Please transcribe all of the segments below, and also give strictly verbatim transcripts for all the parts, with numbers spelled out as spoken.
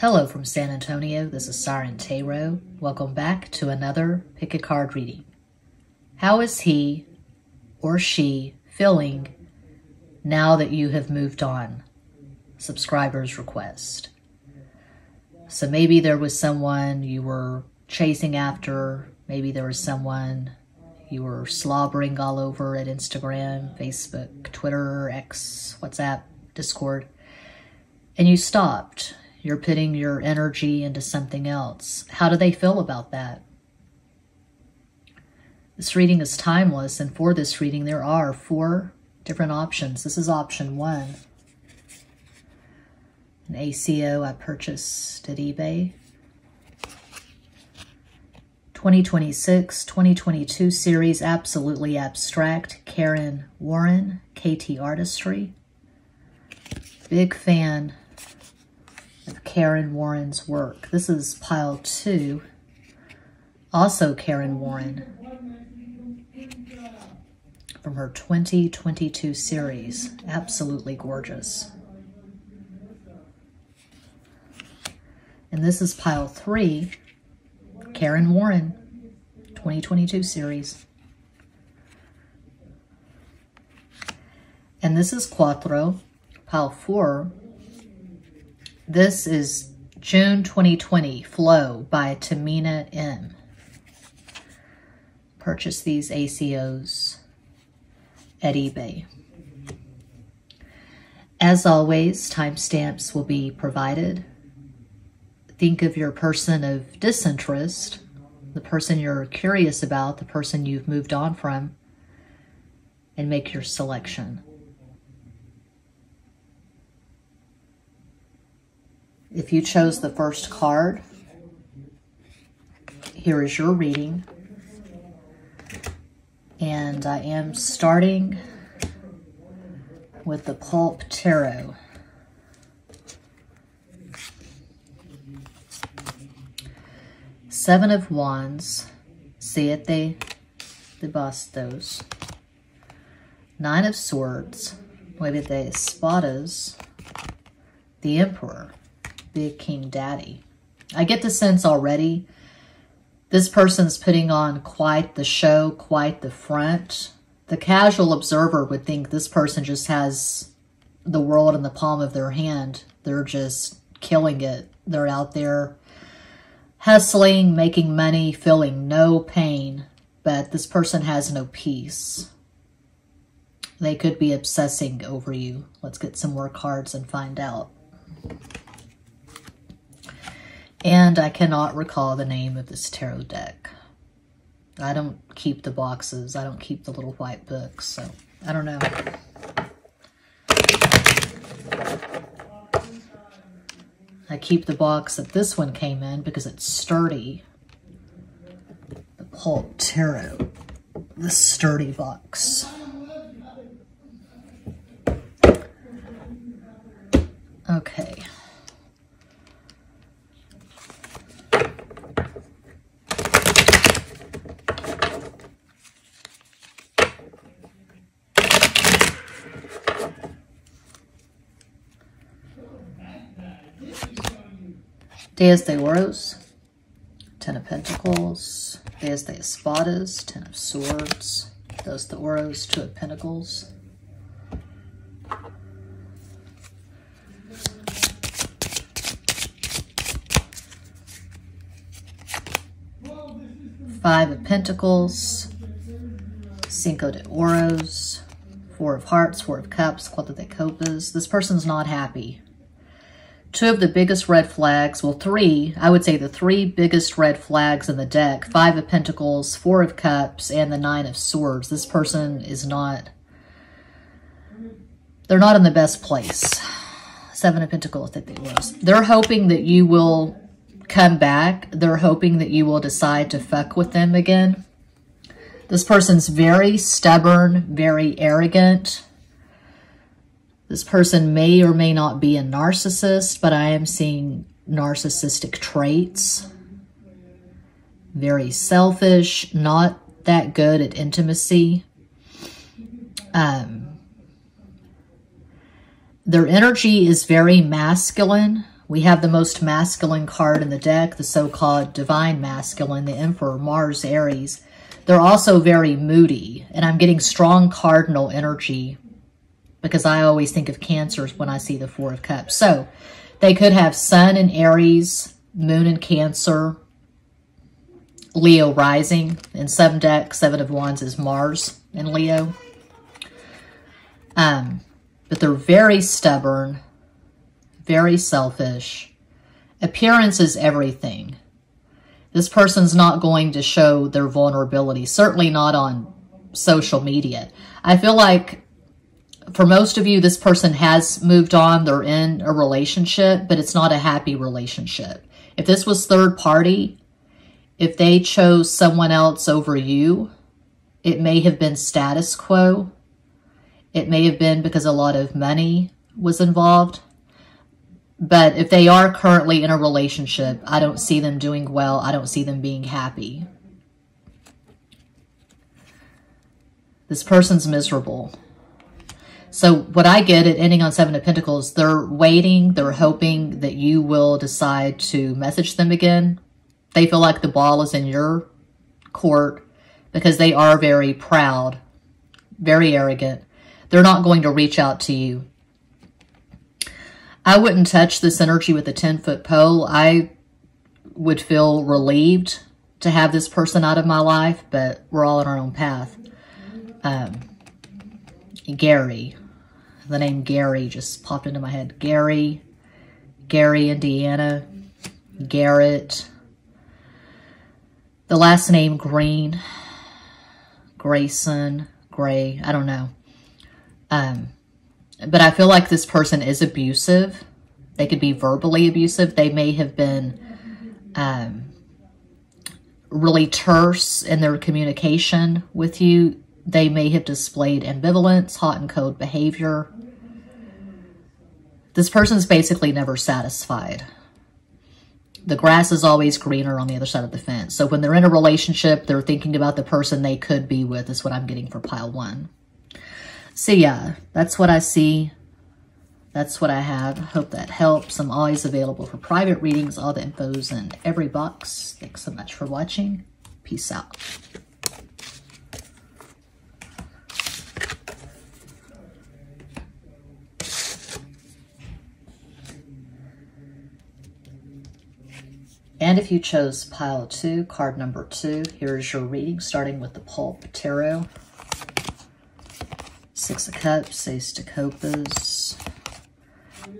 Hello from San Antonio, this is Siren Tarot. Welcome back to another Pick a Card reading. How is he or she feeling now that you have moved on? Subscriber's request. So maybe there was someone you were chasing after. Maybe there was someone you were slobbering all over at Instagram, Facebook, Twitter, X, WhatsApp, Discord, and you stopped. You're putting your energy into something else. How do they feel about that? This reading is timeless, and for this reading, there are four different options. This is option one. An A C O I purchased at eBay. twenty twenty-six, twenty twenty-two series, Absolutely Abstract, Karen Warren, K T Artistry. Big fan of Karen Warren's work. This is pile two, also Karen Warren, from her twenty twenty-two series. Absolutely gorgeous. And this is pile three, Karen Warren, twenty twenty-two series. And this is Cuatro, pile four. This is June twenty twenty, Flow by Tamina M. Purchase these A C Os at eBay. As always, timestamps will be provided. Think of your person of disinterest, the person you're curious about, the person you've moved on from, and make your selection. If you chose the first card, here is your reading. And I am starting with the Pulp Tarot. Seven of Wands, Siete de Bastos. Nine of Swords, Nueve de Espadas. The Emperor. Big King Daddy. I get the sense already this person's putting on quite the show, quite the front. The casual observer would think this person just has the world in the palm of their hand. They're just killing it. They're out there hustling, making money, feeling no pain, but this person has no peace. They could be obsessing over you. Let's get some more cards and find out. And I cannot recall the name of this tarot deck. I don't keep the boxes. I don't keep the little white books, so I don't know. I keep the box that this one came in because it's sturdy. The Pulp Tarot. The sturdy box. Okay. Diez de Oros, Ten of Pentacles. Diez de Espadas, Ten of Swords. Those the Oros, Two of Pentacles. Five of Pentacles, Cinco de Oros, Four of Hearts, Four of Cups, Cuatro de Copas. This person's not happy. Two of the biggest red flags, well, three, I would say the three biggest red flags in the deck, Five of Pentacles, Four of Cups, and the Nine of Swords. This person is not, they're not in the best place. Seven of Pentacles, I think they were. They're hoping that you will come back. They're hoping that you will decide to fuck with them again. This person's very stubborn, very arrogant. This person may or may not be a narcissist, but I am seeing narcissistic traits. Very selfish, not that good at intimacy. Um, their energy is very masculine, We have the most masculine card in the deck, the so-called Divine Masculine, the Emperor, Mars, Aries. They're also very moody, and I'm getting strong cardinal energy because I always think of Cancers when I see the Four of Cups. So they could have Sun in Aries, Moon in Cancer, Leo rising. In some decks, Seven of Wands is Mars in Leo. Um, but they're very stubborn, very selfish. Appearance is everything. This person's not going to show their vulnerability, certainly not on social media. I feel like for most of you, this person has moved on. They're in a relationship, but it's not a happy relationship. If this was third party, if they chose someone else over you, it may have been status quo. It may have been because a lot of money was involved. But if they are currently in a relationship, I don't see them doing well. I don't see them being happy. This person's miserable. So what I get at ending on Seven of Pentacles, they're waiting, they're hoping that you will decide to message them again. They feel like the ball is in your court because they are very proud, very arrogant. They're not going to reach out to you. I wouldn't touch this energy with a ten-foot pole. I would feel relieved to have this person out of my life, but we're all on our own path. Um, Gary. The name Gary just popped into my head. Gary. Gary, Indiana. Garrett. The last name, Green. Grayson. Gray. I don't know. Um... But I feel like this person is abusive. They could be verbally abusive. They may have been um, really terse in their communication with you. They may have displayed ambivalence, hot and cold behavior. This person's basically never satisfied. The grass is always greener on the other side of the fence. So when they're in a relationship, they're thinking about the person they could be with, is what I'm getting for pile one. So yeah, that's what I see. That's what I have. Hope that helps. I'm always available for private readings. All the info's in every box. Thanks so much for watching. Peace out. And if you chose pile two, card number two, here's your reading, starting with the Pulp Tarot. Six of Cups, Ace of Copas,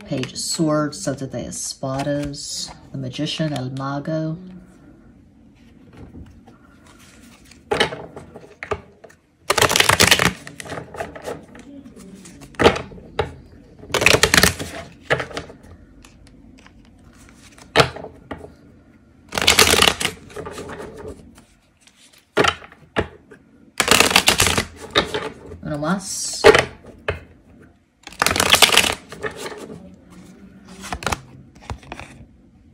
Page of Swords, Sota de Espadas, the Magician, El Mago, uno más.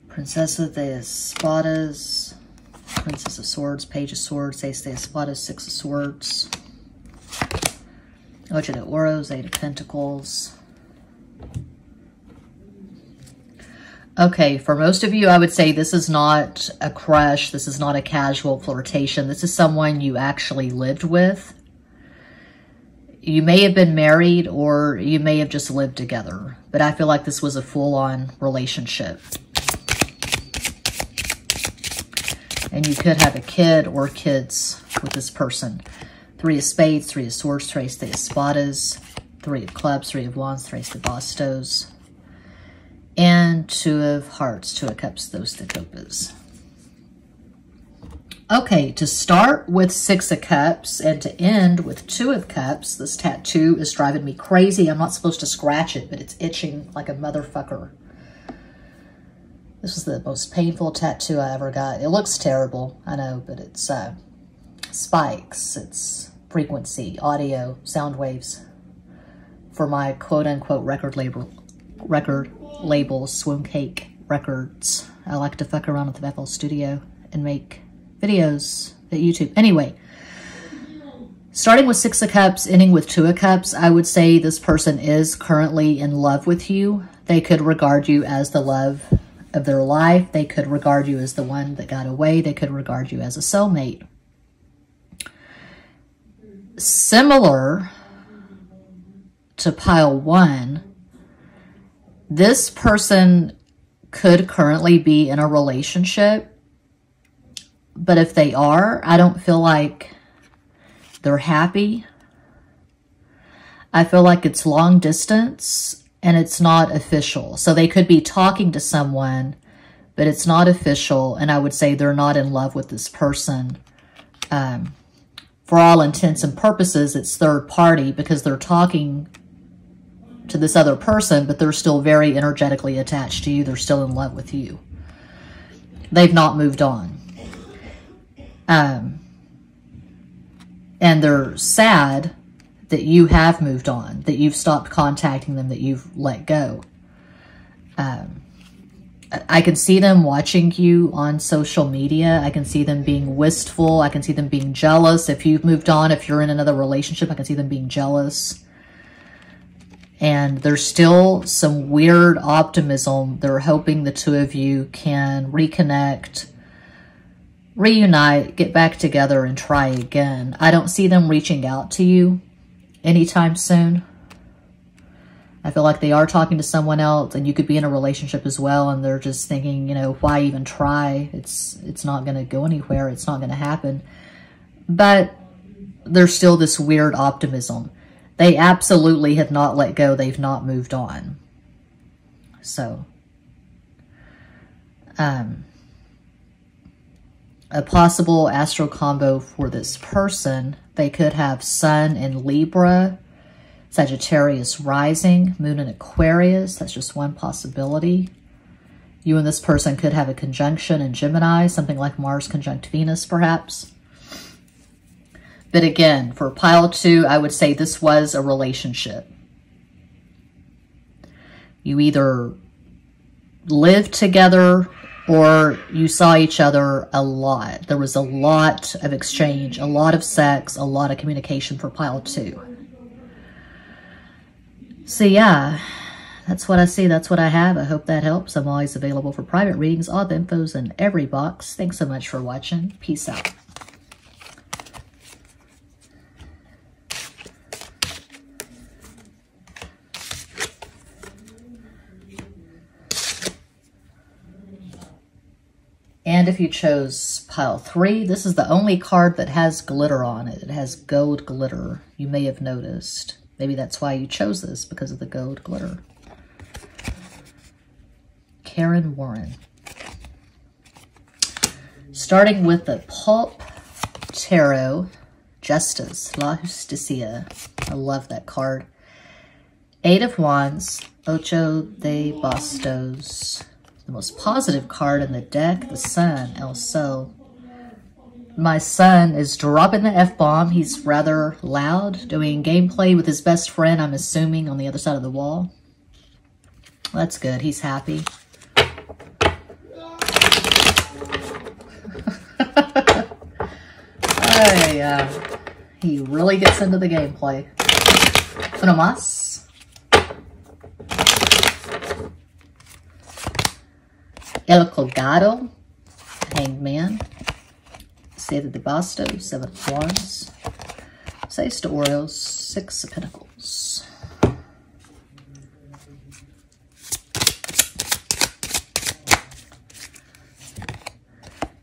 Princess of the Espadas, Princess of Swords, Page of Swords, Ace de Espadas, Six of Swords, Ocho de Oros, Eight of Pentacles. Okay, for most of you, I would say this is not a crush. This is not a casual flirtation. This is someone you actually lived with. You may have been married or you may have just lived together, but I feel like this was a full-on relationship. And you could have a kid or kids with this person. Three of Spades, Three of Swords, Tres de Espadas, Three of Clubs, Three of Wands, Tres de Bastos, and Two of Hearts, Two of Cups, Dos de Copas. Okay, to start with Six of Cups and to end with Two of Cups, this tattoo is driving me crazy. I'm not supposed to scratch it, but it's itching like a motherfucker. This was the most painful tattoo I ever got. It looks terrible, I know, but it's uh, spikes, it's frequency, audio, sound waves for my quote-unquote record label, record label Swoon Cake Records. I like to fuck around at the F L studio and make videos at YouTube. Anyway, starting with Six of Cups, ending with Two of Cups, I would say this person is currently in love with you. They could regard you as the love of their life. They could regard you as the one that got away. They could regard you as a soulmate. Similar to pile one, this person could currently be in a relationship, but if they are, I don't feel like they're happy. I feel like it's long distance and it's not official. So they could be talking to someone, but it's not official. And I would say they're not in love with this person. Um, for all intents and purposes, it's third party because they're talking to this other person, but they're still very energetically attached to you. They're still in love with you. They've not moved on. Um, and they're sad that you have moved on, that you've stopped contacting them, that you've let go. Um, I can see them watching you on social media. I can see them being wistful. I can see them being jealous. If you've moved on, if you're in another relationship, I can see them being jealous. And there's still some weird optimism. They're hoping the two of you can reconnect, reunite, get back together, and try again. I don't see them reaching out to you anytime soon. I feel like they are talking to someone else, and you could be in a relationship as well, and they're just thinking, you know, why even try? It's, it's not going to go anywhere. It's not going to happen. But there's still this weird optimism. They absolutely have not let go. They've not moved on. So, um... a possible astral combo for this person, they could have Sun in Libra, Sagittarius rising, Moon in Aquarius. That's just one possibility. You and this person could have a conjunction in Gemini, something like Mars conjunct Venus, perhaps. But again, for pile two, I would say this was a relationship. You either lived together or you saw each other a lot. There was a lot of exchange, a lot of sex, a lot of communication for pile two. So yeah, that's what I see. That's what I have. I hope that helps. I'm always available for private readings. All the info's in every box. Thanks so much for watching. Peace out. And if you chose pile three, this is the only card that has glitter on it. It has gold glitter. You may have noticed. Maybe that's why you chose this, because of the gold glitter. Karen Warren. Starting with the Pulp Tarot, Justice, La Justicia. I love that card. Eight of Wands, Ocho de Bastos. The most positive card in the deck, the Sun, El Sol. My son is dropping the F-bomb. He's rather loud, doing gameplay with his best friend, I'm assuming, on the other side of the wall. That's good. He's happy. Hey, uh, he really gets into the gameplay. Uno más. El Colgado, Hanged Man, Siete de Bastos, Seven of Wands, Seis de Oros, Six of Pentacles.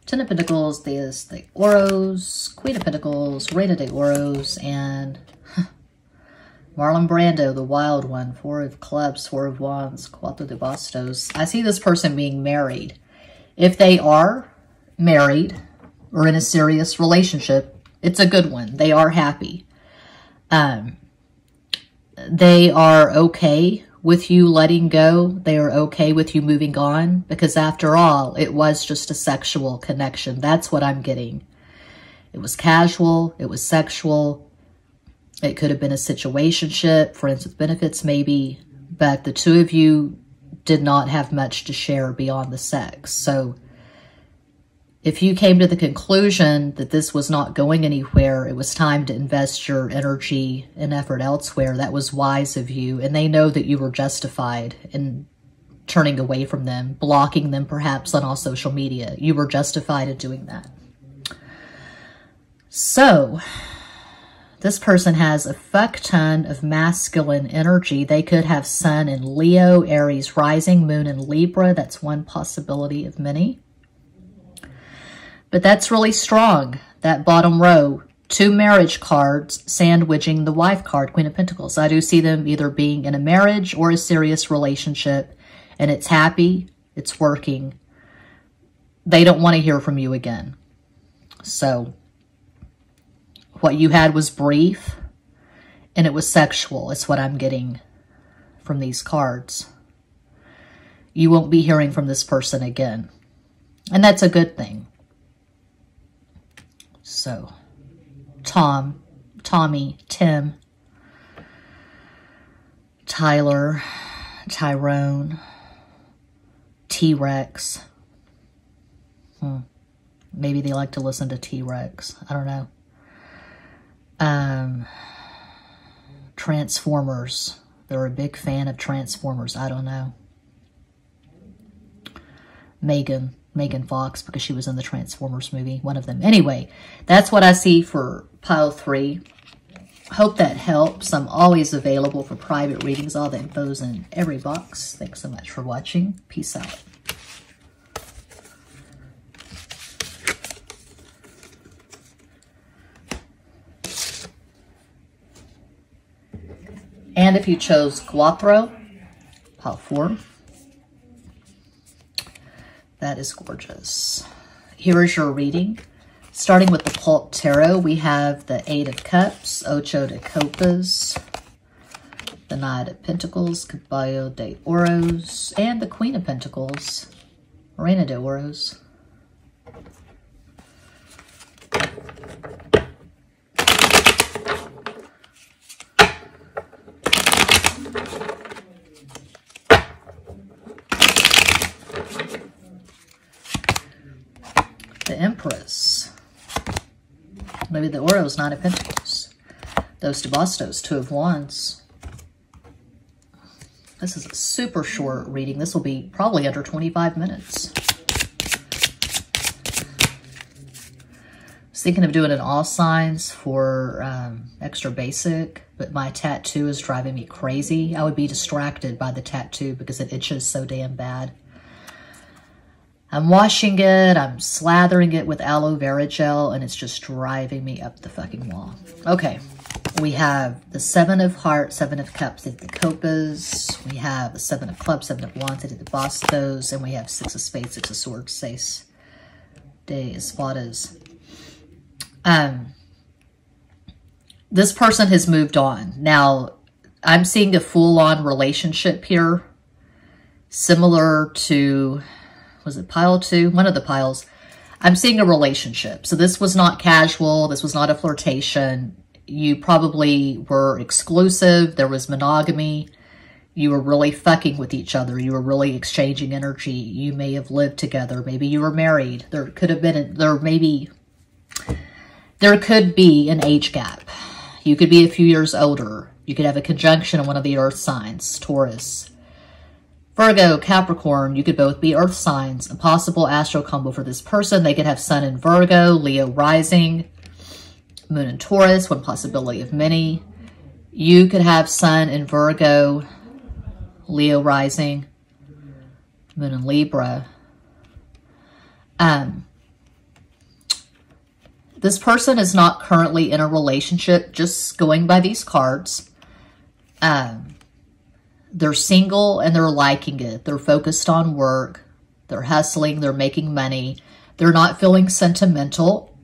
Ten of Pentacles, Diez de Oros, Queen of Pentacles, Reina de Oros, and huh, Marlon Brando, The Wild One, Four of Clubs, Four of Wands, Cuatro de Bastos. I see this person being married. If they are married or in a serious relationship, it's a good one. They are happy. Um, they are okay with you letting go. They are okay with you moving on because, after all, it was just a sexual connection. That's what I'm getting. It was casual. It was sexual. It could have been a situationship, friends with benefits maybe, but the two of you did not have much to share beyond the sex. So if you came to the conclusion that this was not going anywhere, it was time to invest your energy and effort elsewhere. That was wise of you, and they know that you were justified in turning away from them, blocking them perhaps on all social media. You were justified in doing that. So, this person has a fuck ton of masculine energy. They could have sun in Leo, Aries rising, moon in Libra. That's one possibility of many. But that's really strong, that bottom row. Two marriage cards sandwiching the wife card, Queen of Pentacles. I do see them either being in a marriage or a serious relationship, and it's happy, it's working. They don't want to hear from you again. So what you had was brief, and it was sexual, is what I'm getting from these cards. You won't be hearing from this person again, and that's a good thing. So, Tom, Tommy, Tim, Tyler, Tyrone, T-Rex. Hmm. Maybe they like to listen to T-Rex. I don't know. Um, Transformers. They're a big fan of Transformers. I don't know. Megan. Megan Fox, because she was in the Transformers movie, one of them. Anyway, that's what I see for pile three. Hope that helps. I'm always available for private readings. All the info's in every box. Thanks so much for watching. Peace out. And if you chose Cuatro, pile four, that is gorgeous. Here is your reading. Starting with the Pulp Tarot, we have the Eight of Cups, Ocho de Copas, the Nine of Pentacles, Caballo de Oros, and the Queen of Pentacles, Reina de Oros. Empress. Maybe the Oros, Nine of Pentacles. Those de Bastos, Two of Wands. This is a super short reading. This will be probably under twenty-five minutes. I was thinking of doing an all signs for um, extra basic, but my tattoo is driving me crazy. I would be distracted by the tattoo because it itches so damn bad. I'm washing it, I'm slathering it with aloe vera gel, and it's just driving me up the fucking wall. Okay, we have the Seven of Hearts, Seven of Cups, Eight of Copas. We have the Seven of Clubs, Seven of Wands, Eight of Bastos, and we have Six of Spades, Six of Swords, Seis de Espadas. Um, this person has moved on. Now, I'm seeing a full-on relationship here, similar to... Was it pile two? One of the piles. I'm seeing a relationship. So this was not casual. This was not a flirtation. You probably were exclusive. There was monogamy. You were really fucking with each other. You were really exchanging energy. You may have lived together. Maybe you were married. There could have been, a, there maybe, there could be an age gap. You could be a few years older. You could have a conjunction in one of the earth signs, Taurus, Virgo, Capricorn. You could both be earth signs. A possible astral combo for this person. They could have sun in Virgo, Leo rising, moon in Taurus, one possibility of many. You could have sun in Virgo, Leo rising, moon in Libra. Um, this person is not currently in a relationship, just going by these cards. Um, They're single and they're liking it. They're focused on work. They're hustling. They're making money. They're not feeling sentimental.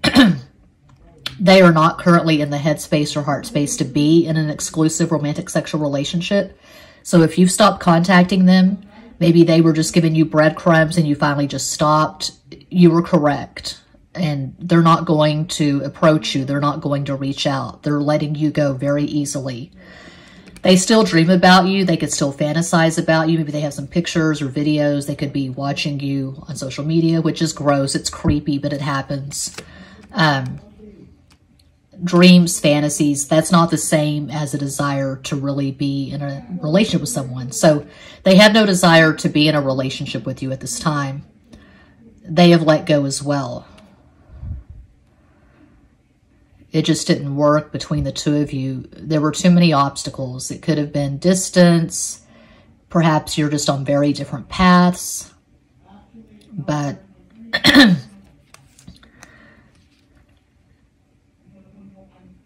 They are not currently in the headspace or heart space to be in an exclusive romantic sexual relationship. So if you've stopped contacting them, maybe they were just giving you breadcrumbs and you finally just stopped. You were correct. And they're not going to approach you. They're not going to reach out. They're letting you go very easily. They still dream about you. They could still fantasize about you. Maybe they have some pictures or videos. They could be watching you on social media, which is gross. It's creepy, but it happens. Um, dreams, fantasies, that's not the same as a desire to really be in a relationship with someone. So they have no desire to be in a relationship with you at this time. They have let go as well. It just didn't work between the two of you. There were too many obstacles. It could have been distance. Perhaps you're just on very different paths. But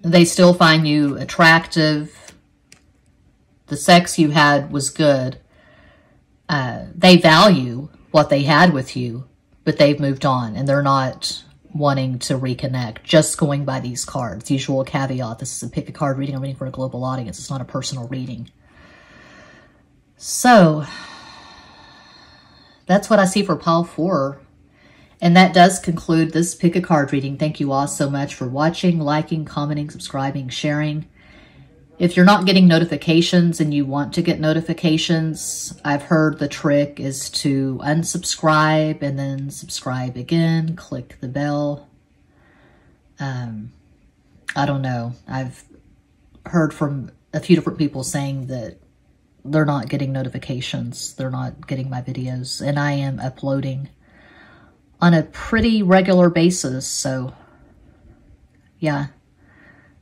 they still find you attractive. The sex you had was good. Uh, they value what they had with you, but they've moved on and they're not wanting to reconnect, just going by these cards. Usual caveat, this is a pick a card reading. I'm reading for a global audience. It's not a personal reading. So that's what I see for pile four. And that does conclude this pick a card reading. Thank you all so much for watching, liking, commenting, subscribing, sharing. If you're not getting notifications and you want to get notifications, I've heard the trick is to unsubscribe and then subscribe again, click the bell. Um, I don't know. I've heard from a few different people saying that they're not getting notifications. They're not getting my videos, and I am uploading on a pretty regular basis. So yeah.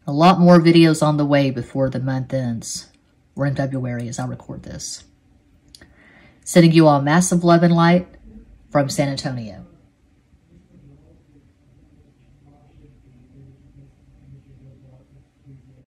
A lot more videos on the way before the month ends. We're in February as I record this. Sending you all massive love and light from San Antonio.